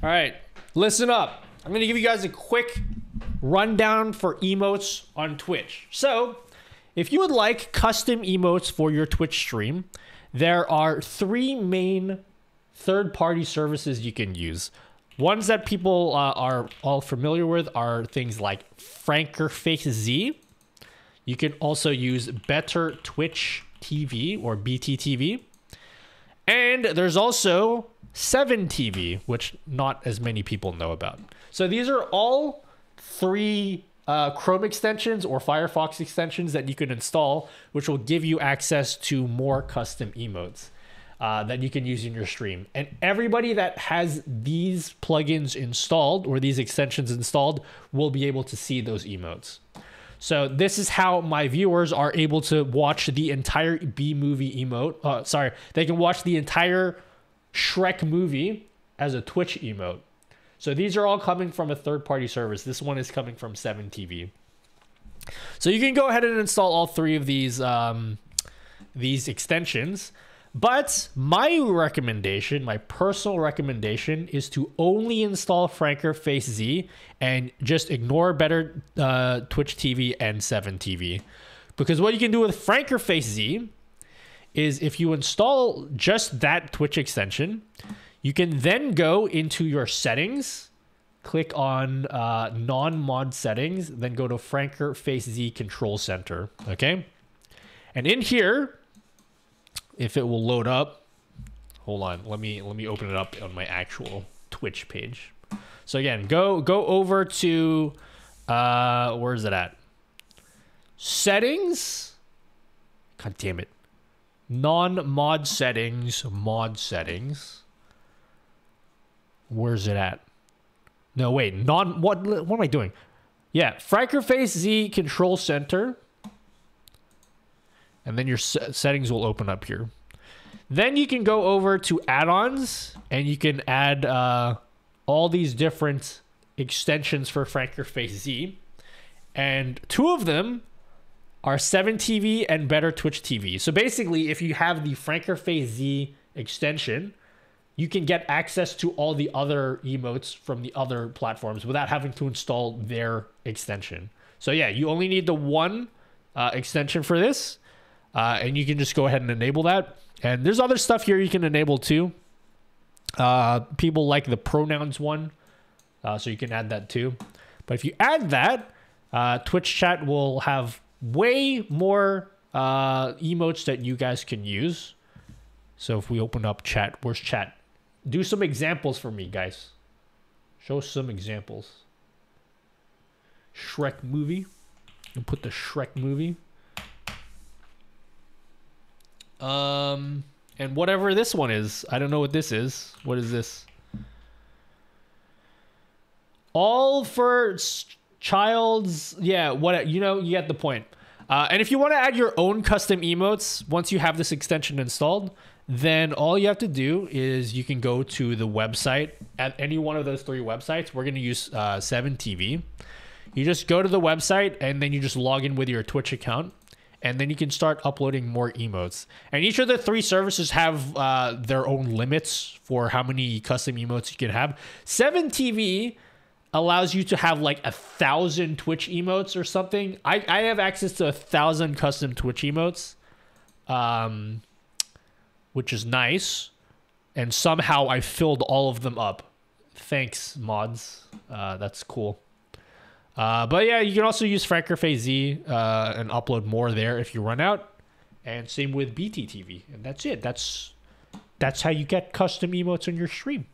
All right, listen up. I'm gonna give you guys a quick rundown for emotes on Twitch. So, if you would like custom emotes for your Twitch stream, there are three main third-party services you can use. Ones that people are all familiar with are things like FrankerFaceZ. You can also use Better Twitch TV or BTTV. And there's also 7TV, which not as many people know about. So these are all three Chrome extensions or Firefox extensions that you can install, which will give you access to more custom emotes that you can use in your stream. And everybody that has these plugins installed or these extensions installed will be able to see those emotes. So this is how my viewers are able to watch the entire B-movie emote. Sorry, they can watch the entire Shrek movie as a Twitch emote. So these are all coming from a third-party service. This one is coming from 7TV. So you can go ahead and install all three of these extensions. But my recommendation, my personal recommendation, is to only install FrankerFaceZ and just ignore Better Twitch TV and 7TV. Because what you can do with FrankerFaceZ is if you install just that Twitch extension, you can then go into your settings, click on non-mod settings, then go to FrankerFaceZ Control Center, okay? And in here, if it will load up, hold on, let me open it up on my actual Twitch page. So again, go over to where is it at? Settings. God damn it. Non-mod settings, mod settings. Where's it at? No, wait, what am I doing? Yeah, FrankerFaceZ Control Center. And then your settings will open up here. Then you can go over to add-ons and you can add all these different extensions for FrankerFaceZ. And two of them are 7TV and Better Twitch TV. So basically, if you have the FrankerFaceZ extension, you can get access to all the other emotes from the other platforms without having to install their extension. So yeah, you only need the one extension for this. And you can just go ahead and enable that. And there's other stuff here you can enable too. People like the pronouns one. So you can add that too. But if you add that, Twitch chat will have way more emotes that you guys can use. So if we open up chat, where's chat? Do some examples for me, guys. Show some examples. Shrek movie. And put the Shrek movie. And whatever this one is, I don't know what this is. What is this? All for child's, yeah, what, you know, you get the point. And if you want to add your own custom emotes, once you have this extension installed, then all you have to do is you can go to the website at any one of those three websites. We're going to use 7TV. You just go to the website and then you just log in with your Twitch account. And then you can start uploading more emotes. And each of the three services have their own limits for how many custom emotes you can have. 7TV allows you to have like 1,000 Twitch emotes or something. I have access to 1,000 custom Twitch emotes, which is nice. And somehow I filled all of them up. Thanks, mods. That's cool. But yeah, you can also use FrankerFaceZ and upload more there if you run out. And same with BTTV. And that's it. That's how you get custom emotes on your stream.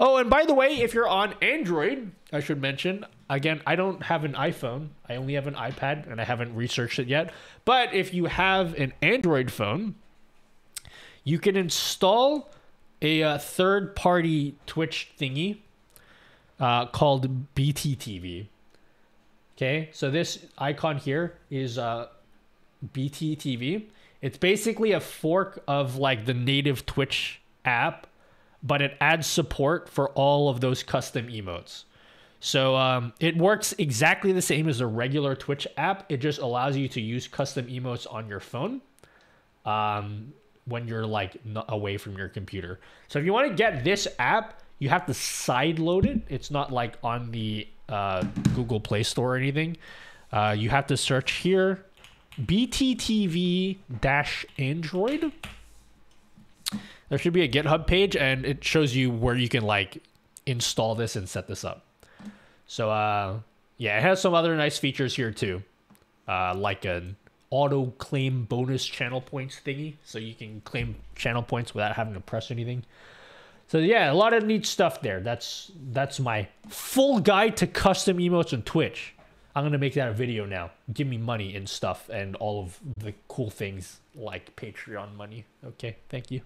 Oh, and by the way, if you're on Android, I should mention, again, I don't have an iPhone. I only have an iPad, and I haven't researched it yet. But if you have an Android phone, you can install a third-party Twitch thingy called BTTV. Okay, so this icon here is BTTV. It's basically a fork of like the native Twitch app, but it adds support for all of those custom emotes. So it works exactly the same as a regular Twitch app. It just allows you to use custom emotes on your phone when you're like away from your computer. So if you want to get this app, You have to sideload it. It's not like on the Google Play Store or anything. You have to search here, BTTV-Android. There should be a GitHub page, and it shows you where you can like install this and set this up. So yeah, it has some other nice features here too, like an auto claim bonus channel points thingy, so you can claim channel points without having to press anything. So yeah, a lot of neat stuff there. That's my full guide to custom emotes on Twitch. I'm going to make that a video now. Give me money and stuff and all of the cool things like Patreon money. Okay, thank you.